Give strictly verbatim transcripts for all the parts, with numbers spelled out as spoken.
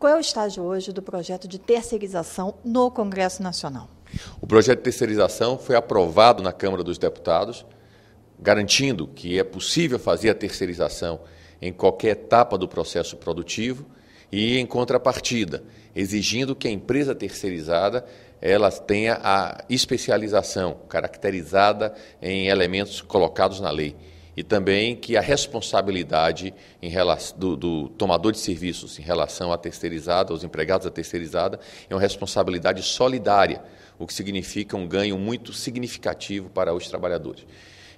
Qual é o estágio hoje do projeto de terceirização no Congresso Nacional? O projeto de terceirização foi aprovado na Câmara dos Deputados, garantindo que é possível fazer a terceirização em qualquer etapa do processo produtivo e, em contrapartida, exigindo que a empresa terceirizada ela tenha a especialização caracterizada em elementos colocados na lei e também que a responsabilidade em relação, do, do tomador de serviços em relação à terceirizada, aos empregados da terceirizada, é uma responsabilidade solidária, o que significa um ganho muito significativo para os trabalhadores.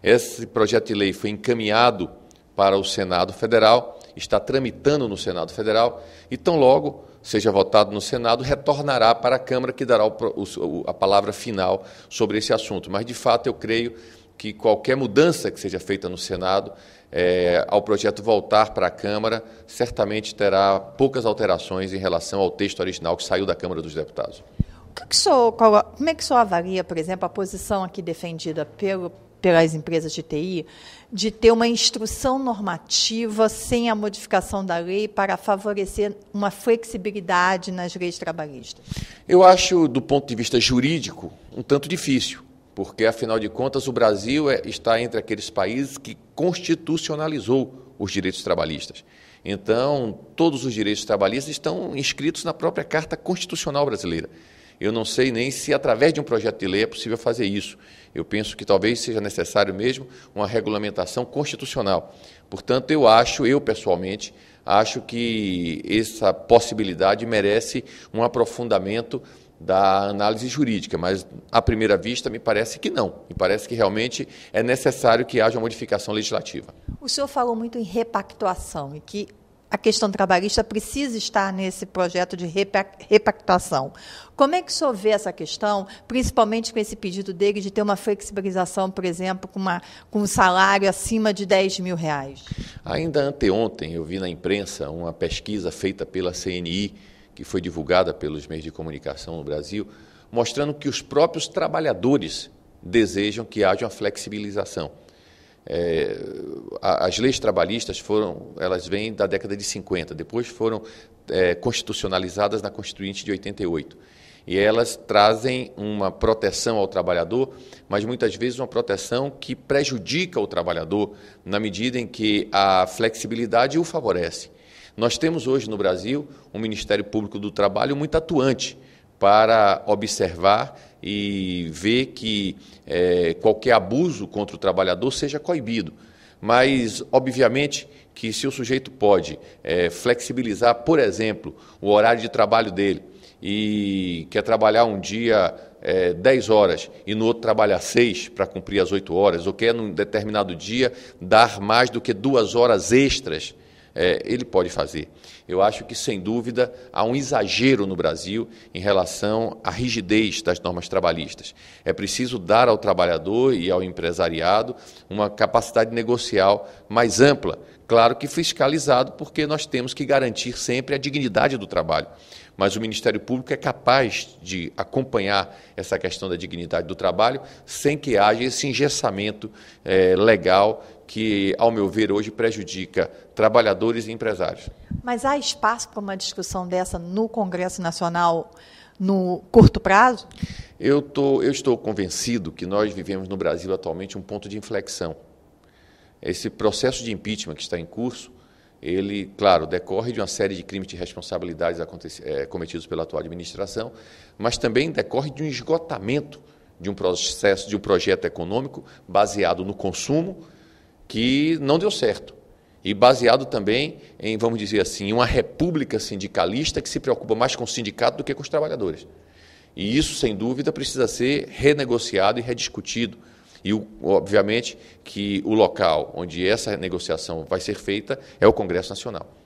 Esse projeto de lei foi encaminhado para o Senado Federal, está tramitando no Senado Federal e, tão logo seja votado no Senado, retornará para a Câmara, que dará o, o, a palavra final sobre esse assunto. Mas, de fato, eu creio que qualquer mudança que seja feita no Senado, é, ao projeto voltar para a Câmara, certamente terá poucas alterações em relação ao texto original que saiu da Câmara dos Deputados. O que que só, qual, como é que o senhor avalia, por exemplo, a posição aqui defendida pelo pelas empresas de T I, de ter uma instrução normativa sem a modificação da lei para favorecer uma flexibilidade nas leis trabalhistas? Eu acho, do ponto de vista jurídico, um tanto difícil, porque, afinal de contas, o Brasil é, está entre aqueles países que constitucionalizou os direitos trabalhistas. Então, todos os direitos trabalhistas estão inscritos na própria Carta Constitucional brasileira. Eu não sei nem se, através de um projeto de lei, é possível fazer isso. Eu penso que talvez seja necessário mesmo uma regulamentação constitucional. Portanto, eu acho, eu pessoalmente, acho que essa possibilidade merece um aprofundamento da análise jurídica, mas, à primeira vista, me parece que não. Me parece que realmente é necessário que haja uma modificação legislativa. O senhor falou muito em repactuação e que a questão trabalhista precisa estar nesse projeto de repactuação. Como é que o senhor vê essa questão, principalmente com esse pedido dele de ter uma flexibilização, por exemplo, com, uma, com um salário acima de dez mil reais? Ainda anteontem eu vi na imprensa uma pesquisa feita pela C N I, que foi divulgada pelos meios de comunicação no Brasil, mostrando que os próprios trabalhadores desejam que haja uma flexibilização. É, as leis trabalhistas foram, elas vêm da década de cinquenta, depois foram é, constitucionalizadas na Constituinte de oitenta e oito. E elas trazem uma proteção ao trabalhador, mas muitas vezes uma proteção que prejudica o trabalhador na medida em que a flexibilidade o favorece. Nós temos hoje no Brasil um Ministério Público do Trabalho muito atuante para observar e ver que é, qualquer abuso contra o trabalhador seja coibido. Mas, obviamente, que se o sujeito pode é, flexibilizar, por exemplo, o horário de trabalho dele e quer trabalhar um dia é, dez horas e no outro trabalhar seis para cumprir as oito horas, ou quer, num determinado dia, dar mais do que duas horas extras, É, ele pode fazer. Eu acho que, sem dúvida, há um exagero no Brasil em relação à rigidez das normas trabalhistas. É preciso dar ao trabalhador e ao empresariado uma capacidade negocial mais ampla, claro que fiscalizado, porque nós temos que garantir sempre a dignidade do trabalho. Mas o Ministério Público é capaz de acompanhar essa questão da dignidade do trabalho sem que haja esse engessamento é, legal que, ao meu ver, hoje prejudica trabalhadores e empresários. Mas há espaço para uma discussão dessa no Congresso Nacional no curto prazo? Eu, tô, eu estou convencido que nós vivemos no Brasil atualmente um ponto de inflexão. Esse processo de impeachment que está em curso, ele, claro, decorre de uma série de crimes de responsabilidades cometidos pela atual administração, mas também decorre de um esgotamento de um processo, de um projeto econômico baseado no consumo, que não deu certo, e baseado também em, vamos dizer assim, uma república sindicalista que se preocupa mais com o sindicato do que com os trabalhadores. E isso, sem dúvida, precisa ser renegociado e rediscutido. E, obviamente, que o local onde essa negociação vai ser feita é o Congresso Nacional.